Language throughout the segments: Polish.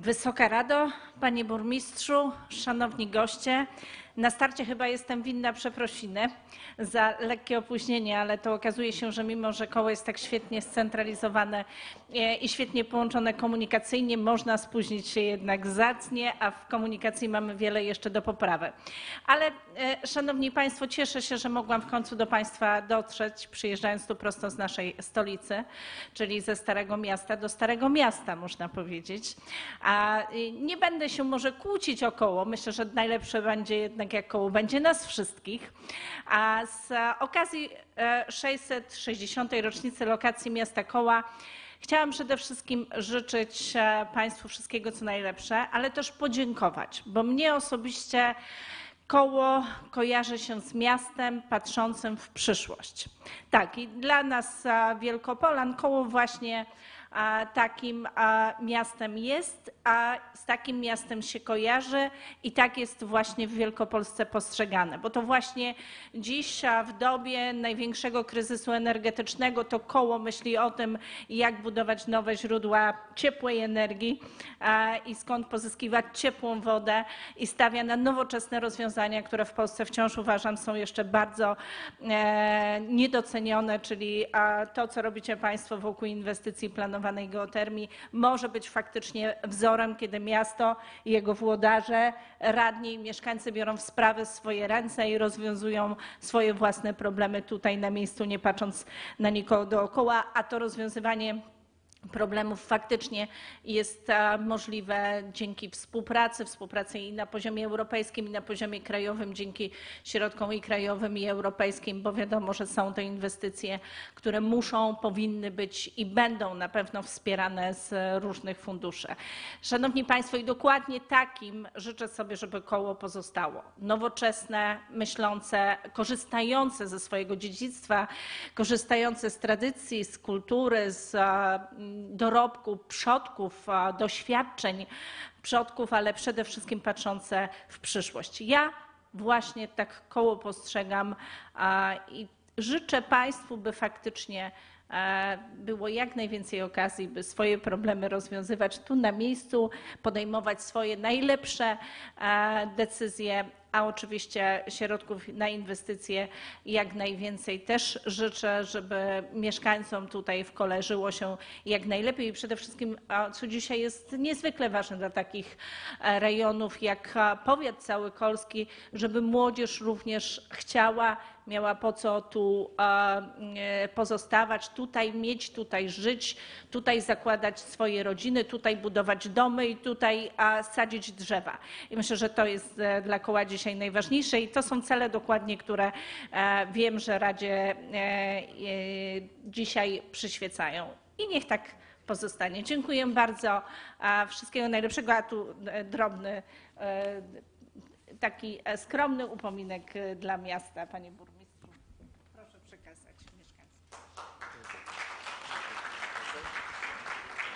Wysoka Rado, Panie Burmistrzu, Szanowni Goście. Na starcie chyba jestem winna przeprosinę za lekkie opóźnienie, ale to okazuje się, że mimo, że koło jest tak świetnie scentralizowane i świetnie połączone komunikacyjnie, można spóźnić się jednak zacnie, a w komunikacji mamy wiele jeszcze do poprawy. Ale Szanowni Państwo, cieszę się, że mogłam w końcu do Państwa dotrzeć, przyjeżdżając tu prosto z naszej stolicy, czyli ze Starego Miasta do Starego Miasta, można powiedzieć. A nie będę się może kłócić o koło, myślę, że najlepsze będzie jednak jak koło będzie nas wszystkich, a z okazji 660. rocznicy lokacji miasta Koła chciałam przede wszystkim życzyć Państwu wszystkiego co najlepsze, ale też podziękować, bo mnie osobiście koło kojarzy się z miastem patrzącym w przyszłość. Tak, i dla nas Wielkopolan koło właśnie takim miastem jest, a z takim miastem się kojarzy i tak jest właśnie w Wielkopolsce postrzegane, bo to właśnie dziś w dobie największego kryzysu energetycznego to koło myśli o tym, jak budować nowe źródła ciepłej energii i skąd pozyskiwać ciepłą wodę i stawia na nowoczesne rozwiązania, które w Polsce wciąż uważam są jeszcze bardzo niedocenione, czyli to, co robicie Państwo wokół inwestycji planowanych geotermii może być faktycznie wzorem, kiedy miasto, jego włodarze, radni i mieszkańcy biorą w sprawy swoje ręce i rozwiązują swoje własne problemy tutaj na miejscu, nie patrząc na nikogo dookoła, a to rozwiązywanie problemów faktycznie jest możliwe dzięki współpracy i na poziomie europejskim, i na poziomie krajowym, dzięki środkom i krajowym, i europejskim, bo wiadomo, że są to inwestycje, które muszą, powinny być i będą na pewno wspierane z różnych funduszy. Szanowni Państwo, i dokładnie takim życzę sobie, żeby koło pozostało. Nowoczesne, myślące, korzystające ze swojego dziedzictwa, korzystające z tradycji, z kultury, z dorobku, przodków, doświadczeń przodków, ale przede wszystkim patrzące w przyszłość. Ja właśnie tak koło postrzegam i życzę Państwu, by faktycznie było jak najwięcej okazji, by swoje problemy rozwiązywać tu na miejscu, podejmować swoje najlepsze decyzje, a oczywiście środków na inwestycje jak najwięcej. Też życzę, żeby mieszkańcom tutaj w Kole żyło się jak najlepiej i przede wszystkim, co dzisiaj jest niezwykle ważne dla takich rejonów jak powiat całokolski, żeby młodzież również chciała, miała po co tu pozostawać, tutaj mieć, tutaj żyć, tutaj zakładać swoje rodziny, tutaj budować domy i tutaj sadzić drzewa. I myślę, że to jest dla koła dzisiaj najważniejsze i to są cele dokładnie, które wiem, że Radzie dzisiaj przyświecają. I niech tak pozostanie. Dziękuję bardzo. Wszystkiego najlepszego. A tu drobny, taki skromny upominek dla miasta, Panie Burmistrzu.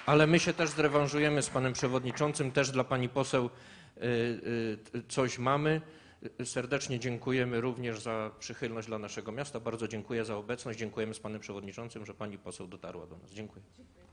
Ale my się też zrewanżujemy z panem przewodniczącym, też dla pani poseł coś mamy. Serdecznie dziękujemy również za przychylność dla naszego miasta. Bardzo dziękuję za obecność. Dziękujemy z panem przewodniczącym, że pani poseł dotarła do nas. Dziękuję.